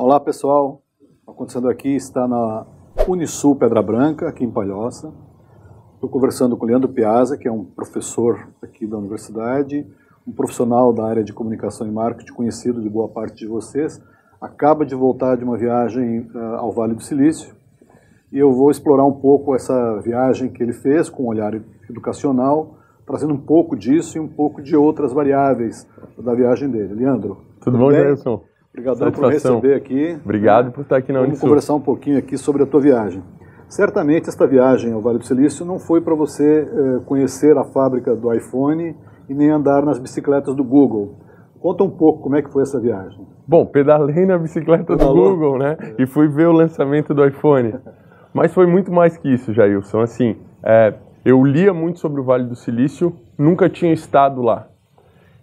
Olá pessoal, acontecendo aqui está na Unisul Pedra Branca, aqui em Palhoça. Estou conversando com o Leandro Piazza, que é um professor aqui da universidade, um profissional da área de comunicação e marketing, conhecido de boa parte de vocês. Acaba de voltar de uma viagem ao Vale do Silício e eu vou explorar um pouco essa viagem que ele fez com um olhar educacional, trazendo um pouco disso e um pouco de outras variáveis da viagem dele. Leandro, tudo bom, Jailson? Obrigado por receber aqui. Obrigado por estar aqui na Unisul. Vamos conversar um pouquinho aqui sobre a tua viagem. Certamente esta viagem ao Vale do Silício não foi para você conhecer a fábrica do iPhone e nem andar nas bicicletas do Google. Conta um pouco como é que foi essa viagem. Bom, pedalei na bicicleta do Google, né? É. E fui ver o lançamento do iPhone. Mas foi muito mais que isso, Jailson. Assim, eu lia muito sobre o Vale do Silício, nunca tinha estado lá.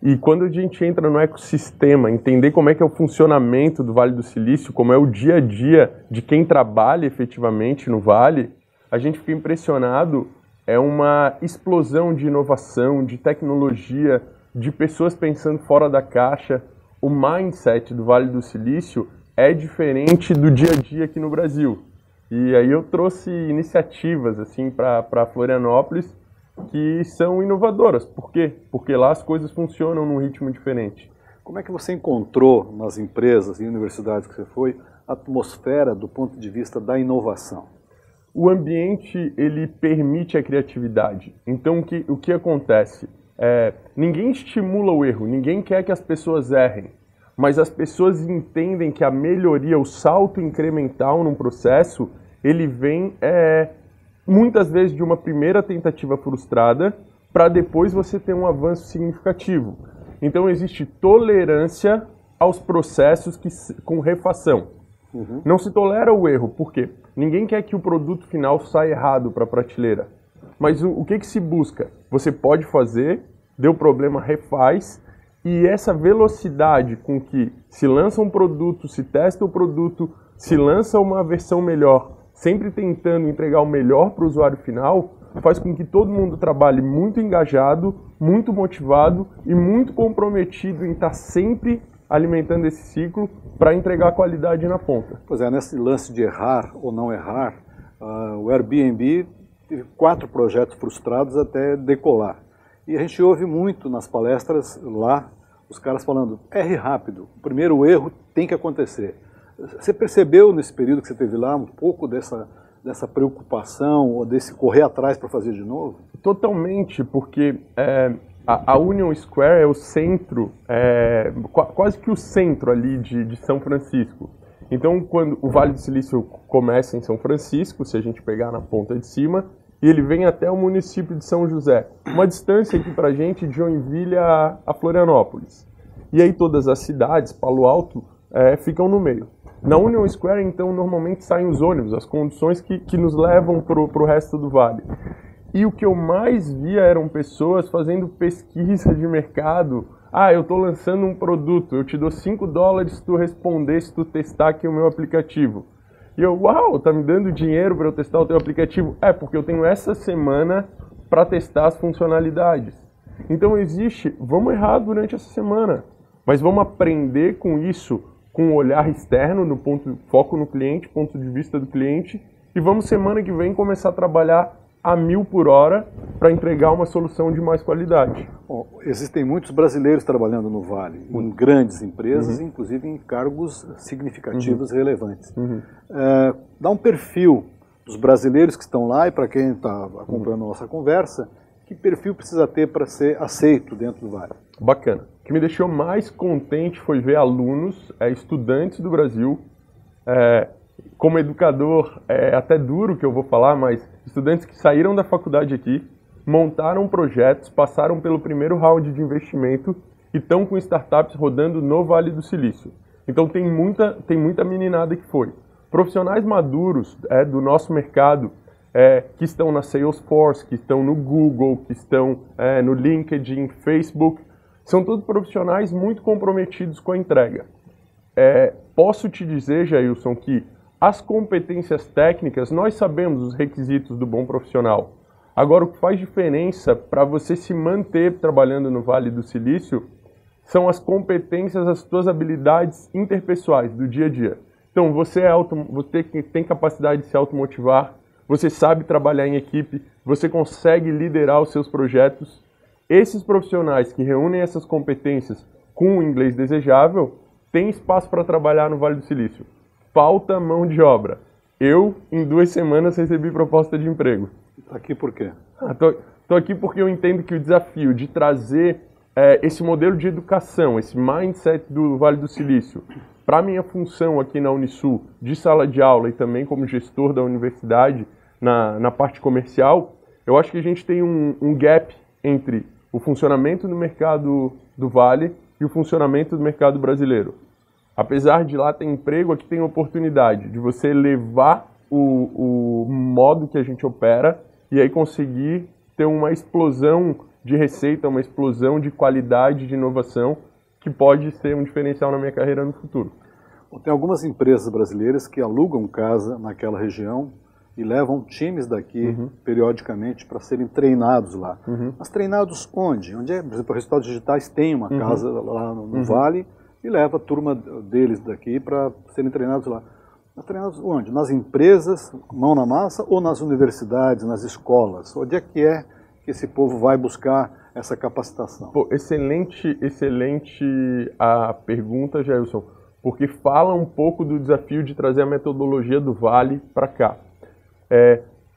E quando a gente entra no ecossistema, entender como é que é o funcionamento do Vale do Silício, como é o dia a dia de quem trabalha efetivamente no Vale, a gente fica impressionado. É uma explosão de inovação, de tecnologia, de pessoas pensando fora da caixa. O mindset do Vale do Silício é diferente do dia a dia aqui no Brasil. E aí eu trouxe iniciativas assim para Florianópolis que são inovadoras. Por quê? Porque lá as coisas funcionam num ritmo diferente. Como é que você encontrou nas empresas e universidades que você foi a atmosfera do ponto de vista da inovação? O ambiente, ele permite a criatividade. Então, o que acontece? Ninguém estimula o erro, ninguém quer que as pessoas errem, mas as pessoas entendem que a melhoria, o salto incremental num processo, ele vem muitas vezes de uma primeira tentativa frustrada para depois você ter um avanço significativo. Então, existe tolerância aos processos com refação. Uhum. Não se tolera o erro, por quê? Ninguém quer que o produto final saia errado para a prateleira. Mas o que se busca? Você pode fazer, deu problema, refaz, e essa velocidade com que se lança um produto, se testa o produto, se lança uma versão melhor, sempre tentando entregar o melhor para o usuário final, faz com que todo mundo trabalhe muito engajado, muito motivado e muito comprometido em estar sempre alimentando esse ciclo para entregar qualidade na ponta. Pois é, nesse lance de errar ou não errar, o Airbnb teve 4 projetos frustrados até decolar. E a gente ouve muito nas palestras lá, os caras falando, erre rápido, o primeiro erro tem que acontecer. Você percebeu nesse período que você teve lá um pouco dessa preocupação ou desse correr atrás para fazer de novo? Totalmente, porque a Union Square é o centro, quase que o centro ali de São Francisco. Então, quando o Vale do Silício começa em São Francisco, se a gente pegar na ponta de cima, e ele vem até o município de São José. Uma distância aqui pra gente de Joinville a Florianópolis. E aí todas as cidades, Palo Alto, ficam no meio. Na Union Square, então, normalmente saem os ônibus, as condições que nos levam pro resto do Vale. E o que eu mais via eram pessoas fazendo pesquisa de mercado. Ah, eu estou lançando um produto, eu te dou $5 se tu responder, se tu testar aqui o meu aplicativo. E eu, uau, tá me dando dinheiro para eu testar o teu aplicativo? Porque eu tenho essa semana para testar as funcionalidades. Então existe, vamos errar durante essa semana, mas vamos aprender com isso, com o olhar externo, no foco no cliente, ponto de vista do cliente, e vamos semana que vem começar a trabalhar a 1000 por hora para entregar uma solução de mais qualidade. Bom, existem muitos brasileiros trabalhando no Vale, em grandes empresas, uhum, inclusive em cargos significativos, uhum, relevantes. Uhum. Dá um perfil dos brasileiros que estão lá e para quem está acompanhando, uhum, a nossa conversa, que perfil precisa ter para ser aceito dentro do Vale? Bacana. O que me deixou mais contente foi ver alunos, estudantes do Brasil, como educador, é até duro que eu vou falar, mas estudantes que saíram da faculdade aqui, montaram projetos, passaram pelo primeiro round de investimento e estão com startups rodando no Vale do Silício. Então tem muita meninada que foi. Profissionais maduros do nosso mercado, que estão na Salesforce, que estão no Google, que estão no LinkedIn, Facebook, são todos profissionais muito comprometidos com a entrega. Posso te dizer, Jailson, que as competências técnicas, nós sabemos os requisitos do bom profissional. Agora, o que faz diferença para você se manter trabalhando no Vale do Silício são as competências, as suas habilidades interpessoais do dia a dia. Então, você tem capacidade de se automotivar, você sabe trabalhar em equipe, você consegue liderar os seus projetos. Esses profissionais que reúnem essas competências com o inglês desejável têm espaço para trabalhar no Vale do Silício. Falta mão de obra. Eu, em 2 semanas, recebi proposta de emprego. Está aqui por quê? Estou aqui porque eu entendo que o desafio de trazer esse modelo de educação, esse mindset do Vale do Silício, para a minha função aqui na Unisul, de sala de aula e também como gestor da universidade, na parte comercial, eu acho que a gente tem um gap entre o funcionamento do mercado do Vale e o funcionamento do mercado brasileiro. Apesar de lá ter emprego, aqui tem oportunidade de você levar o modo que a gente opera e aí conseguir ter uma explosão de receita, uma explosão de qualidade, de inovação, que pode ser um diferencial na minha carreira no futuro. Tem algumas empresas brasileiras que alugam casa naquela região e levam times daqui, periodicamente, para serem treinados lá. Mas treinados onde? Onde é, por exemplo, Resultados Digitais tem uma casa lá no Vale e leva a turma deles daqui para serem treinados lá. Mas treinados onde? Nas empresas, mão na massa, ou nas universidades, nas escolas? Onde é que esse povo vai buscar essa capacitação? Pô, excelente a pergunta, Jailson, porque fala um pouco do desafio de trazer a metodologia do Vale para cá.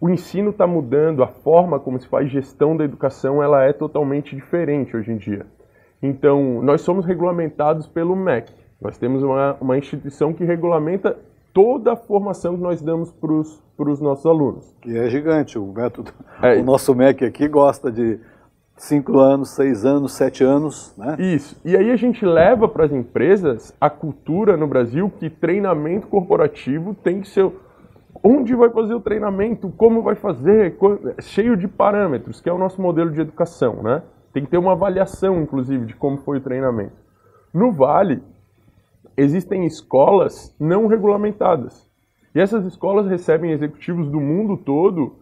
O ensino está mudando, a forma como se faz gestão da educação, ela é totalmente diferente hoje em dia. Então, nós somos regulamentados pelo MEC. Nós temos uma instituição que regulamenta toda a formação que nós damos para os nossos alunos. Que é gigante, o método. O nosso MEC aqui gosta de 5 anos, 6 anos, 7 anos, né? Isso. E aí a gente leva para as empresas a cultura no Brasil que treinamento corporativo tem que ser... Onde vai fazer o treinamento, como vai fazer, cheio de parâmetros, que é o nosso modelo de educação, né? Tem que ter uma avaliação, inclusive, de como foi o treinamento. No Vale, existem escolas não regulamentadas. E essas escolas recebem executivos do mundo todo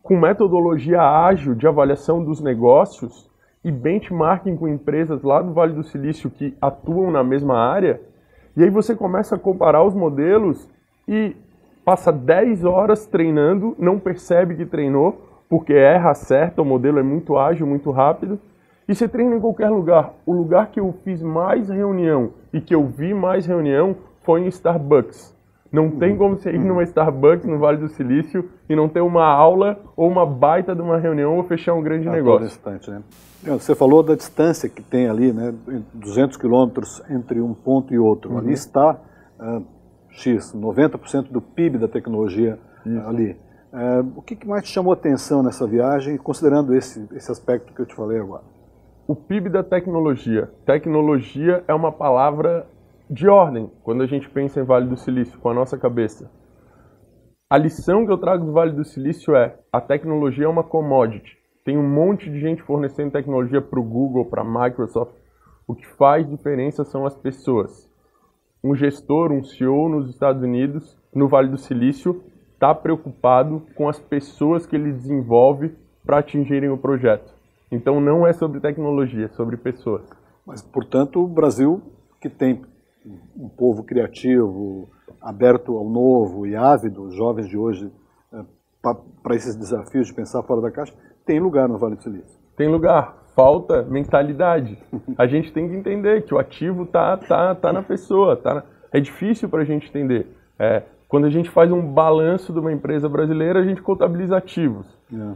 com metodologia ágil de avaliação dos negócios e benchmarking com empresas lá do Vale do Silício que atuam na mesma área. E aí você começa a comparar os modelos e... passa 10 horas treinando, não percebe que treinou, porque erra, acerta, o modelo é muito ágil, muito rápido. E você treina em qualquer lugar. O lugar que eu fiz mais reunião e que eu vi mais reunião foi em Starbucks. Não tem como você ir numa Starbucks no Vale do Silício e não ter uma aula ou uma baita de uma reunião ou fechar um grande negócio. Distante, né? Você falou da distância que tem ali, né? 200 quilômetros entre um ponto e outro. Ali está... 90% do PIB da tecnologia ali. O que mais te chamou a atenção nessa viagem, considerando esse aspecto que eu te falei agora? O PIB da tecnologia. Tecnologia é uma palavra de ordem, quando a gente pensa em Vale do Silício, com a nossa cabeça. A lição que eu trago do Vale do Silício é, a tecnologia é uma commodity. Tem um monte de gente fornecendo tecnologia para o Google, para a Microsoft. O que faz diferença são as pessoas. Um gestor, um CEO nos Estados Unidos, no Vale do Silício, está preocupado com as pessoas que ele desenvolve para atingirem o projeto. Então não é sobre tecnologia, é sobre pessoas. Mas, portanto, o Brasil, que tem um povo criativo, aberto ao novo e ávido, os jovens de hoje, para esses desafios de pensar fora da caixa, tem lugar no Vale do Silício. Tem lugar. Falta mentalidade. A gente tem que entender que o ativo tá na pessoa. É difícil para a gente entender. Quando a gente faz um balanço de uma empresa brasileira, a gente contabiliza ativos.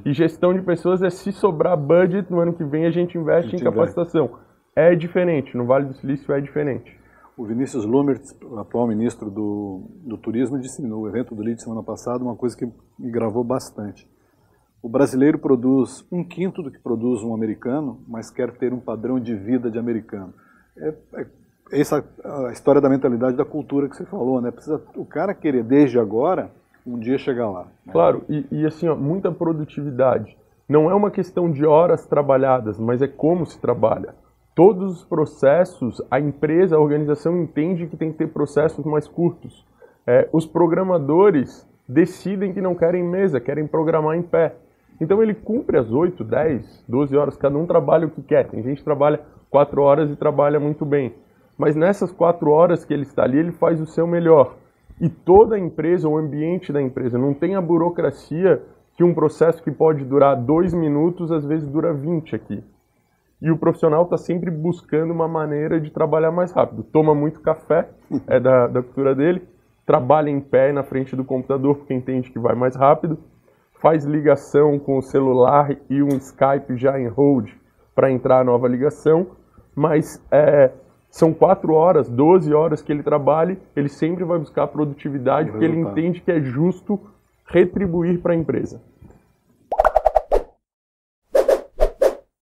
E gestão de pessoas é se sobrar budget, no ano que vem a gente investe em capacitação. É diferente, no Vale do Silício é diferente. O Vinícius Lummer, atual ministro do Turismo, disse no evento do LIDE semana passada uma coisa que me gravou bastante. O brasileiro produz 1/5 do que produz um americano, mas quer ter um padrão de vida de americano. Essa a história da mentalidade, da cultura que você falou, né? Precisa o cara querer desde agora um dia chegar lá. Né? Claro, e assim, ó, muita produtividade. Não é uma questão de horas trabalhadas, mas é como se trabalha. Todos os processos, a empresa, a organização entende que tem que ter processos mais curtos. Os programadores decidem que não querem mesa, querem programar em pé. Então ele cumpre as 8, 10, 12 horas, cada um trabalha o que quer. Tem gente que trabalha 4 horas e trabalha muito bem. Mas nessas 4 horas que ele está ali, ele faz o seu melhor. E toda a empresa, o ambiente da empresa, não tem a burocracia que um processo que pode durar 2 minutos, às vezes dura 20 aqui. E o profissional está sempre buscando uma maneira de trabalhar mais rápido. Toma muito café, é da cultura dele, trabalha em pé na frente do computador, porque entende que vai mais rápido, faz ligação com o celular e um Skype já em hold para entrar a nova ligação, mas são 4 horas, 12 horas que ele trabalha, ele sempre vai buscar produtividade, porque ele entende que é justo retribuir para a empresa.